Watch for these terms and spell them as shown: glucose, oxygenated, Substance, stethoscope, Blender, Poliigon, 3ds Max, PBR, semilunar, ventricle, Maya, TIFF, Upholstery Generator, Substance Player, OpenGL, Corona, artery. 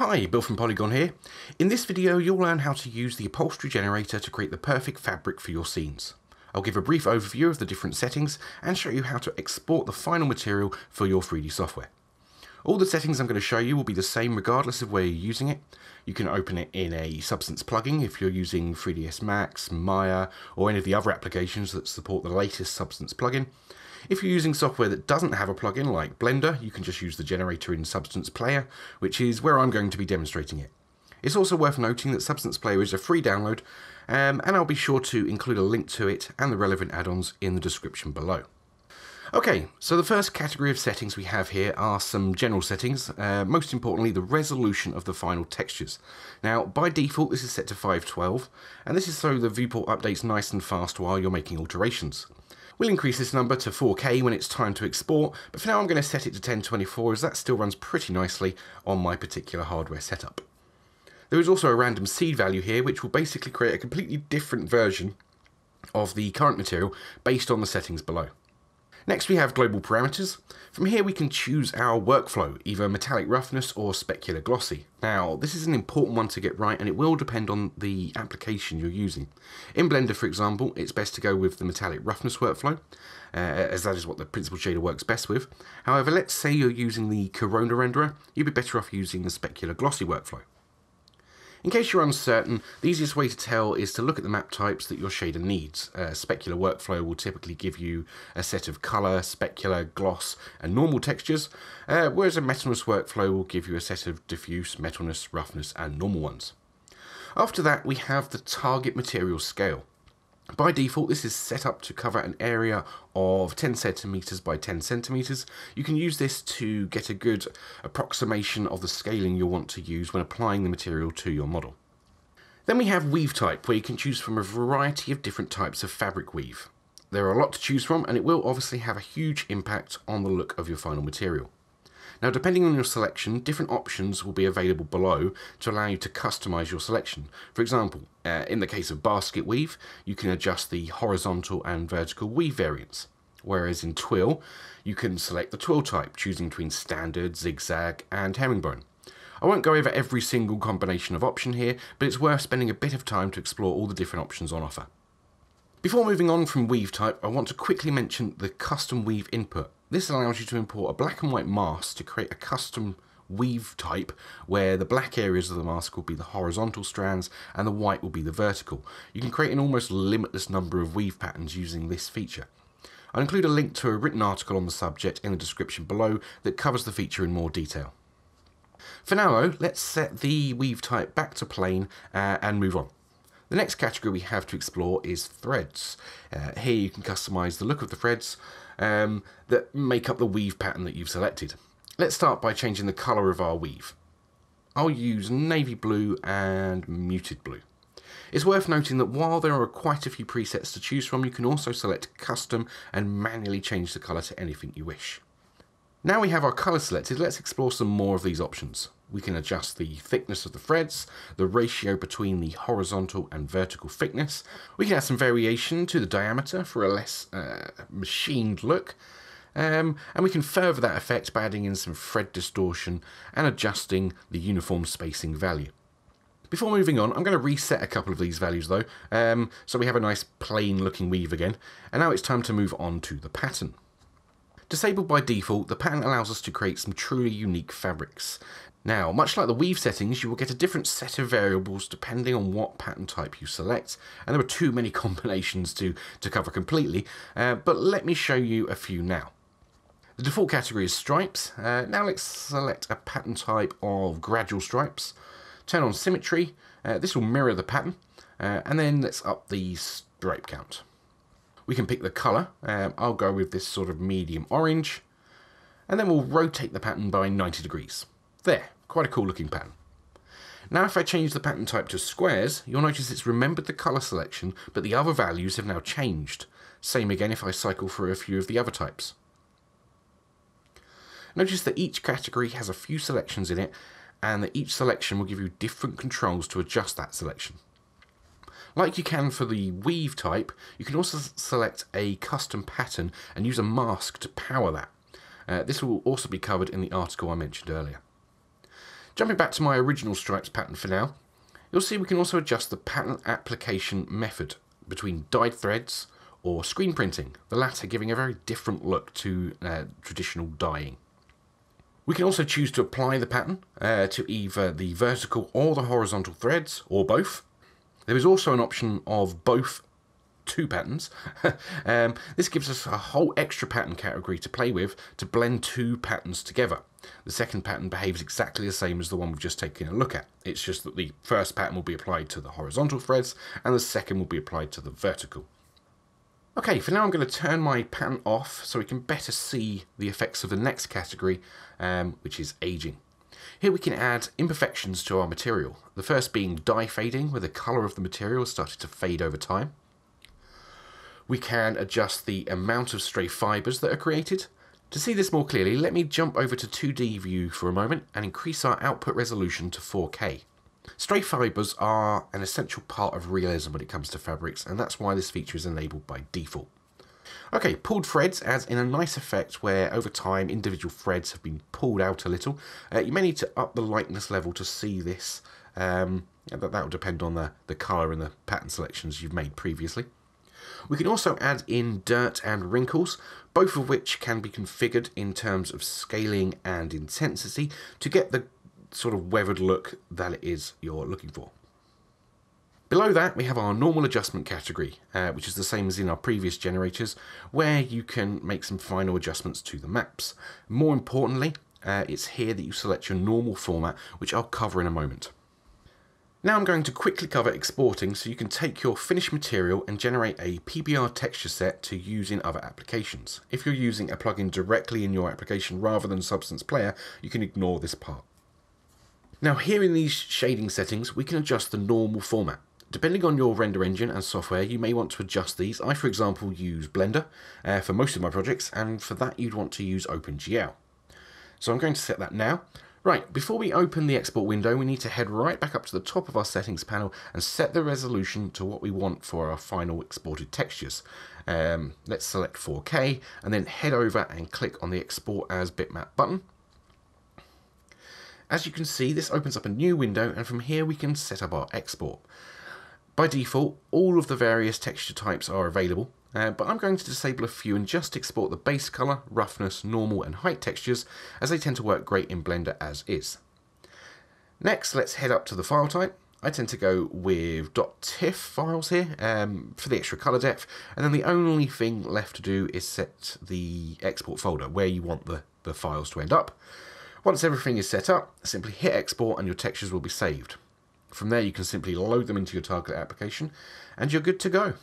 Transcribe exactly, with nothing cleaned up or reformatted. Hi, Bill from Poliigon here. In this video you'll learn how to use the upholstery generator to create the perfect fabric for your scenes. I'll give a brief overview of the different settings and show you how to export the final material for your three D software. All the settings I'm going to show you will be the same regardless of where you're using it. You can open it in a Substance plugin if you're using three D S Max, Maya or any of the other applications that support the latest Substance plugin. If you're using software that doesn't have a plugin like Blender, you can just use the generator in Substance Player, which is where I'm going to be demonstrating it. It's also worth noting that Substance Player is a free download, um, and I'll be sure to include a link to it and the relevant add-ons in the description below. Okay, so the first category of settings we have here are some general settings, uh, most importantly the resolution of the final textures. Now by default this is set to five twelve, and this is so the viewport updates nice and fast while you're making alterations. We'll increase this number to four K when it's time to export, but for now I'm going to set it to ten twenty-four as that still runs pretty nicely on my particular hardware setup. There is also a random seed value here which will basically create a completely different version of the current material based on the settings below. Next we have global parameters. From here we can choose our workflow, either metallic roughness or specular glossy. Now this is an important one to get right and it will depend on the application you're using. In Blender for example it's best to go with the metallic roughness workflow uh, as that is what the principal shader works best with. However, let's say you're using the Corona renderer, you'd be better off using the specular glossy workflow. In case you're uncertain, the easiest way to tell is to look at the map types that your shader needs. Uh, specular workflow will typically give you a set of colour, specular, gloss and normal textures, uh, whereas a metalness workflow will give you a set of diffuse, metalness, roughness and normal ones. After that we have the target material scale. By default this is set up to cover an area of ten centimeters by ten centimeters. You can use this to get a good approximation of the scaling you'll want to use when applying the material to your model. Then we have weave type, where you can choose from a variety of different types of fabric weave. There are a lot to choose from and it will obviously have a huge impact on the look of your final material. Now depending on your selection, different options will be available below to allow you to customise your selection. For example, uh, in the case of basket weave, you can adjust the horizontal and vertical weave variance. Whereas in twill, you can select the twill type, choosing between standard, zigzag and herringbone. I won't go over every single combination of option here, but it's worth spending a bit of time to explore all the different options on offer. Before moving on from weave type, I want to quickly mention the custom weave input. This allows you to import a black and white mask to create a custom weave type where the black areas of the mask will be the horizontal strands and the white will be the vertical. You can create an almost limitless number of weave patterns using this feature. I'll include a link to a written article on the subject in the description below that covers the feature in more detail. For now though, let's set the weave type back to plain uh, and move on. The next category we have to explore is threads. Uh, here you can customise the look of the threads um, that make up the weave pattern that you've selected. Let's start by changing the colour of our weave. I'll use navy blue and muted blue. It's worth noting that while there are quite a few presets to choose from, you can also select custom and manually change the colour to anything you wish. Now we have our colour selected, let's explore some more of these options. We can adjust the thickness of the threads, the ratio between the horizontal and vertical thickness. We can add some variation to the diameter for a less uh, machined look. Um, and we can further that effect by adding in some thread distortion and adjusting the uniform spacing value. Before moving on, I'm going to reset a couple of these values though, um, so we have a nice plain looking weave again. And now it's time to move on to the pattern. Disabled by default, the pattern allows us to create some truly unique fabrics. Now, much like the weave settings, you will get a different set of variables depending on what pattern type you select, and there are too many combinations to, to cover completely, uh, but let me show you a few now. The default category is stripes. Uh, now let's select a pattern type of gradual stripes, turn on symmetry, uh, this will mirror the pattern, uh, and then let's up the stripe count. We can pick the colour, um, I'll go with this sort of medium orange, and then we'll rotate the pattern by ninety degrees. There, quite a cool looking pattern. Now if I change the pattern type to squares, you'll notice it's remembered the colour selection, but the other values have now changed. Same again if I cycle through a few of the other types. Notice that each category has a few selections in it, and that each selection will give you different controls to adjust that selection. Like you can for the weave type, you can also select a custom pattern and use a mask to power that. Uh, this will also be covered in the article I mentioned earlier. Jumping back to my original stripes pattern for now, you'll see we can also adjust the pattern application method between dyed threads or screen printing, the latter giving a very different look to uh, traditional dyeing. We can also choose to apply the pattern uh, to either the vertical or the horizontal threads, or both. There is also an option of both two patterns. um, this gives us a whole extra pattern category to play with to blend two patterns together. The second pattern behaves exactly the same as the one we've just taken a look at. It's just that the first pattern will be applied to the horizontal threads and the second will be applied to the vertical. Okay, for now I'm going to turn my pattern off so we can better see the effects of the next category, um, which is aging. Here we can add imperfections to our material, the first being dye fading, where the colour of the material started to fade over time. We can adjust the amount of stray fibres that are created. To see this more clearly, let me jump over to two D view for a moment and increase our output resolution to four K. Stray fibres are an essential part of realism when it comes to fabrics, and that's why this feature is enabled by default. Okay, pulled threads adds in a nice effect where over time individual threads have been pulled out a little. Uh, you may need to up the lightness level to see this, um, but that will depend on the, the colour and the pattern selections you've made previously. We can also add in dirt and wrinkles, both of which can be configured in terms of scaling and intensity to get the sort of weathered look that it is you're looking for. Below that we have our normal adjustment category, uh, which is the same as in our previous generators, where you can make some final adjustments to the maps. More importantly, uh, it's here that you select your normal format, which I'll cover in a moment. Now I'm going to quickly cover exporting so you can take your finished material and generate a P B R texture set to use in other applications. If you're using a plugin directly in your application rather than Substance Player, you can ignore this part. Now here in these shading settings, we can adjust the normal format. Depending on your render engine and software, you may want to adjust these. I, for example, use Blender uh, for most of my projects, and for that you'd want to use OpenGL. So I'm going to set that now. Right, before we open the export window, we need to head right back up to the top of our settings panel and set the resolution to what we want for our final exported textures. Um, let's select four K and then head over and click on the Export as Bitmap button. As you can see, this opens up a new window, and from here we can set up our export. By default, all of the various texture types are available. Uh, but I'm going to disable a few and just export the base colour, roughness, normal and height textures, as they tend to work great in Blender as is. Next, let's head up to the file type. I tend to go with .tiff files here um, for the extra colour depth, and then the only thing left to do is set the export folder where you want the, the files to end up. Once everything is set up, simply hit export and your textures will be saved. From there you can simply load them into your target application and you're good to go.